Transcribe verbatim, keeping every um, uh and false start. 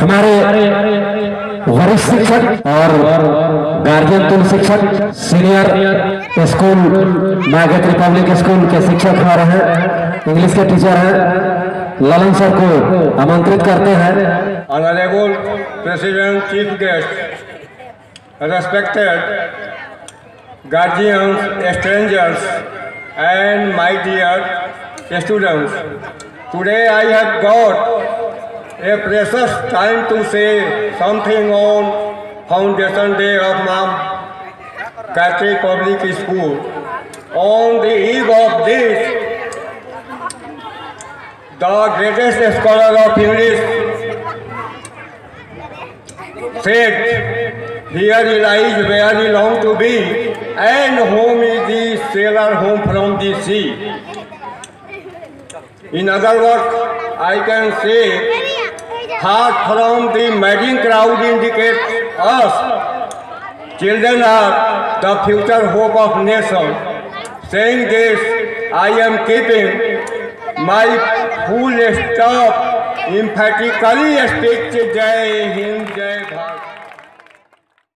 हमारे वरिष्ठ शिक्षक और गार्जियन तुम शिक्षक सीनियर स्कूल माँ गायत्री पब्लिक स्कूल के शिक्षक हमारे हैं, इंग्लिश के टीचर हैं, ललन सर को आमंत्रित करते हैं। Honourable president, chief guest, respected guardians, strangers and my dear students, today I have got a precious time to say something on Foundation Day of Maa Gayatri Public School. On the eve of this, the greatest scholar of English said, "Here lies where we long to be, and home is the sailor home from the sea." In other words, I can say, heart from the madding crowd indicates us. Children are the future hope of nation. Saying this, I am keeping my full stop, emphatically speaks Jai Hind, Jai Bharat.